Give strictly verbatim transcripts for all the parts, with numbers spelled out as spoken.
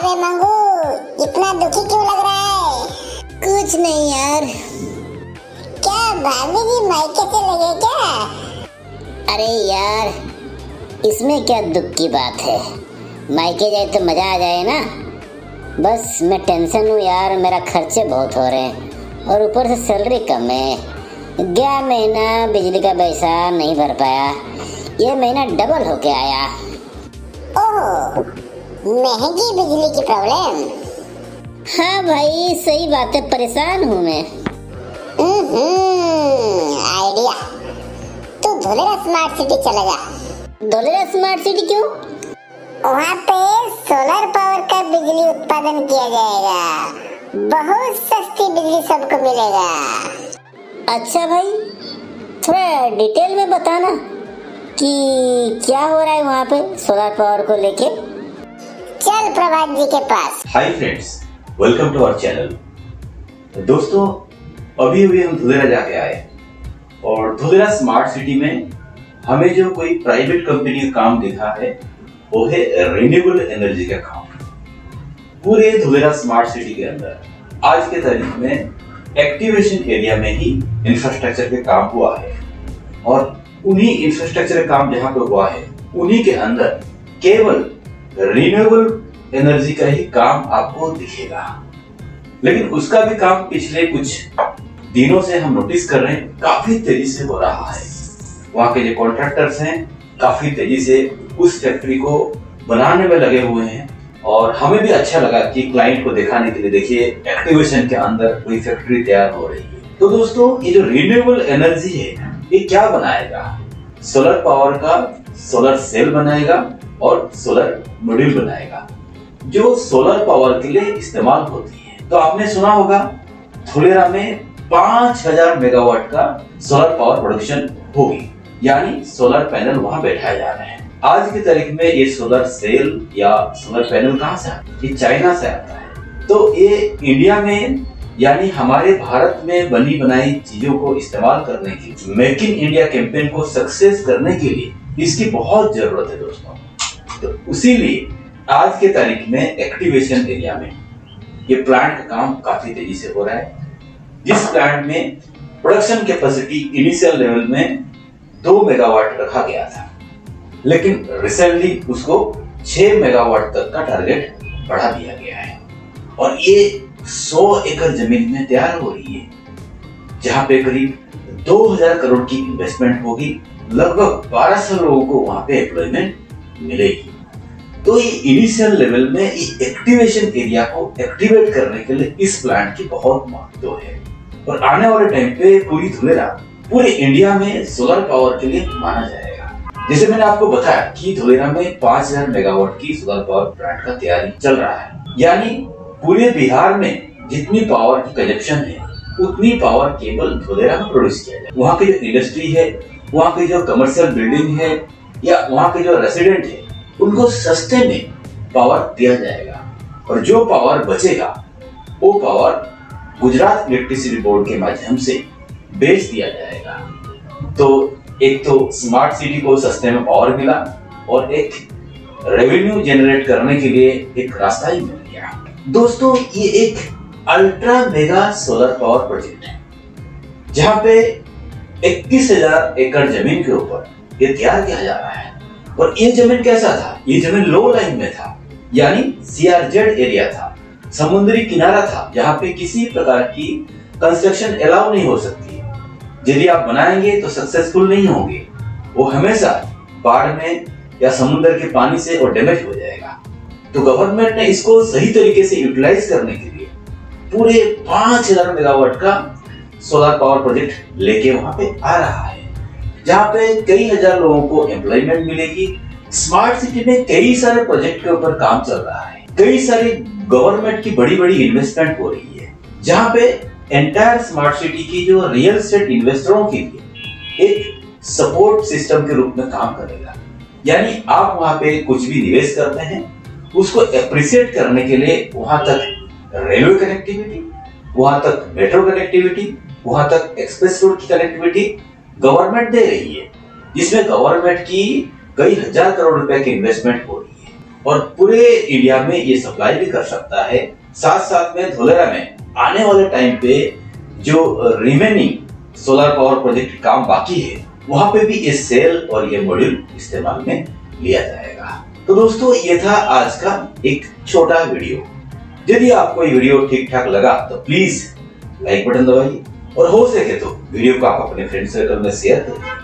अरे मंगू, इतना दुखी क्यों लग रहा है? कुछ नहीं यार। क्या भाभी जी मायके से लगे क्या? अरे यार, इसमें क्या दुख की बात है, मायके जाए तो मजा आ जाए ना। बस मैं टेंशन हूँ यार, मेरा खर्चे बहुत हो रहे हैं और ऊपर से सैलरी कम है। गया महीना बिजली का पैसा नहीं भर पाया, यह महीना डबल होके आया। ओह, महंगी बिजली की प्रॉब्लम। हाँ भाई, सही बात है, परेशान हूँ मैं। आइडिया, तू धोलेरा स्मार्ट सिटी चला जा। धोलेरा स्मार्ट सिटी क्यों? वहाँ पे सोलर पावर का बिजली उत्पादन किया जाएगा, बहुत सस्ती बिजली सबको मिलेगा। अच्छा भाई, थोड़ा डिटेल में बताना कि क्या हो रहा है वहाँ पे सोलर पावर को लेके। चल प्रभात जी के पास। Hi friends, welcome to our channel. दोस्तों, अभी अभी हम धोलेरा जाके आए और धोलेरा स्मार्ट सिटी में हमें जो कोई प्राइवेट कंपनी का काम दिखा है वो है रिन्यूएबल एनर्जी का काम। पूरे धोलेरा स्मार्ट सिटी के अंदर आज के तारीख में एक्टिवेशन एरिया में ही इंफ्रास्ट्रक्चर के काम हुआ है और उन्हीं इंफ्रास्ट्रक्चर काम जहां पर हुआ है उन्हीं के अंदर केवल रिन्यूएबल एनर्जी का ही काम आपको दिखेगा। लेकिन उसका भी काम पिछले कुछ दिनों से हम नोटिस कर रहे हैं काफी तेजी से हो रहा है। वहां के जो कॉन्ट्रैक्टर्स हैं काफी तेजी से उस फैक्ट्री को बनाने में लगे हुए हैं और हमें भी अच्छा लगा कि क्लाइंट को दिखाने के लिए, देखिए एक्टिवेशन के अंदर कोई फैक्ट्री तैयार हो रही है। तो दोस्तों, ये जो रिन्यूएबल एनर्जी है ये क्या बनाएगा? सोलर पावर का सोलर सेल बनाएगा और सोलर मॉड्यूल बनाएगा जो सोलर पावर के लिए इस्तेमाल होती है। तो आपने सुना होगा धोलेरा में पांच हजार मेगावाट का सोलर पावर प्रोडक्शन होगी, यानी सोलर पैनल वहाँ बैठाए जा रहे हैं। आज की तारीख में ये सोलर सेल या सोलर पैनल कहाँ से आता है? ये चाइना से आता है। तो ये इंडिया में यानी हमारे भारत में बनी बनाई चीजों को इस्तेमाल करने के लिए, मेक इन इंडिया कैंपेन को सक्सेस करने के लिए इसकी बहुत जरूरत है दोस्तों। तो उसीलिए आज के तारीख में एक्टिवेशन एरिया में ये प्लांट का काम काफी तेजी से हो रहा है, जिस प्लांट में प्रोडक्शन कैपेसिटी इनिशियल लेवल में दो मेगावाट रखा गया था, लेकिन रिसेंटली उसको छह मेगावाट तक का टारगेट बढ़ा दिया गया है और ये सौ एकड़ जमीन में तैयार हो रही है, जहां पे करीब दो हजार करोड़ की इन्वेस्टमेंट होगी। लगभग बारह सौ लोगों को वहां पे एम्प्लॉयमेंट मिलेगी। तो ये इनिशियल लेवल में ये एक्टिवेशन एरिया को एक्टिवेट करने के लिए इस प्लांट की बहुत महत्व है और आने वाले टाइम पे पूरी धोलेरा पूरे इंडिया में सोलर पावर के लिए माना जाएगा। जैसे मैंने आपको बताया कि धोलेरा में पांच हजार मेगावाट की सोलर पावर प्लांट का तैयारी चल रहा है, यानी पूरे बिहार में जितनी पावर की कंजप्शन है उतनी पावर केवल धोलेरा में प्रोड्यूस किया जाए। वहाँ की जो इंडस्ट्री है, वहाँ की जो कमर्शियल बिल्डिंग है या वहाँ के जो रेसिडेंट है उनको सस्ते में पावर दिया जाएगा और जो पावर बचेगा वो पावर गुजरात इलेक्ट्रिसिटी बोर्ड के माध्यम से बेच दिया जाएगा। तो एक तो स्मार्ट सिटी को सस्ते में पावर मिला और एक रेवेन्यू जनरेट करने के लिए एक रास्ता ही मिल गया। दोस्तों, ये एक ultra mega solar power project है जहां पे इक्कीस हजार एकड़ जमीन के ऊपर ये तैयार किया जा रहा है और ये जमीन कैसा था? ये जमीन लो लाइन में था, यानी सी आर ज़ेड एरिया था, समुद्री किनारा था, जहाँ पे किसी प्रकार की कंस्ट्रक्शन अलाउ नहीं हो सकती। यदि आप बनाएंगे तो सक्सेसफुल नहीं होंगे, वो हमेशा बाढ़ में या समुद्र के पानी से और डैमेज हो जाएगा। तो गवर्नमेंट ने इसको सही तरीके से यूटिलाइज करने के लिए पूरे पांच हजार मेगावाट का सोलर पावर प्रोजेक्ट लेके वहां पे आ रहा है, जहां पे कई हजार लोगों को एम्प्लॉयमेंट मिलेगी। स्मार्ट सिटी में कई सारे प्रोजेक्ट के ऊपर काम चल रहा है, कई सारी गवर्नमेंट की बड़ी बड़ी इन्वेस्टमेंट हो रही है, जहाँ पे एंटायर स्मार्ट सिटी की जो रियल एस्टेट इन्वेस्टरों के लिए एक सपोर्ट सिस्टम के रूप में काम करेगा, यानी आप वहां पे कुछ भी निवेश करते हैं उसको एप्रिशिएट करने के लिए वहां तक रेलवे कनेक्टिविटी, वहां तक मेट्रो कनेक्टिविटी, वहां तक एक्सप्रेस रोड की कनेक्टिविटी गवर्नमेंट दे रही है, जिसमें गवर्नमेंट की कई हजार करोड़ रुपए की इन्वेस्टमेंट हो रही है। और पूरे एरिया में ये सप्लाई भी कर सकता है। साथ साथ में धोलेरा में आने वाले टाइम पे जो रिमेनिंग सोलर पावर प्रोजेक्ट काम बाकी है वहां पे भी ये सेल और ये मॉड्यूल इस्तेमाल में लिया जाएगा। तो दोस्तों ये था आज का एक छोटा वीडियो। यदि आपको ये वीडियो ठीक ठाक लगा तो प्लीज लाइक बटन दबाइए और हो सके तो वीडियो को आप अपने फ्रेंड सर्कल में शेयर करिए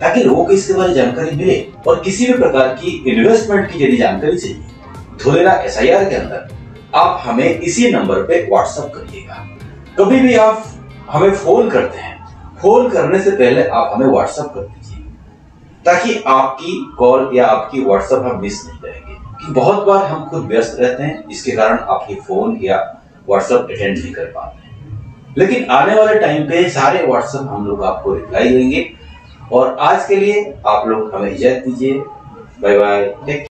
ताकि लोगों को इसके बारे में जानकारी मिले और किसी भी प्रकार की इन्वेस्टमेंट की यदि जानकारी चाहिए धोलेरा एस आई आर के अंदर आप हमें इसी नंबर पे व्हाट्सएप करिएगा। कभी भी आप हमें फोन करते हैं, फोन करने से पहले आप हमें व्हाट्सएप कर दीजिए ताकि आपकी कॉल या आपकी व्हाट्सएप हम मिस नहीं करेंगे कि बहुत बार हम खुद व्यस्त रहते हैं इसके कारण आपकी फोन या व्हाट्सएप अटेंड नहीं कर पाते। लेकिन आने वाले टाइम पे सारे व्हाट्सएप हम लोग आपको रिप्लाई देंगे। और आज के लिए आप लोग हमें इजाजत दीजिए। Bye bye.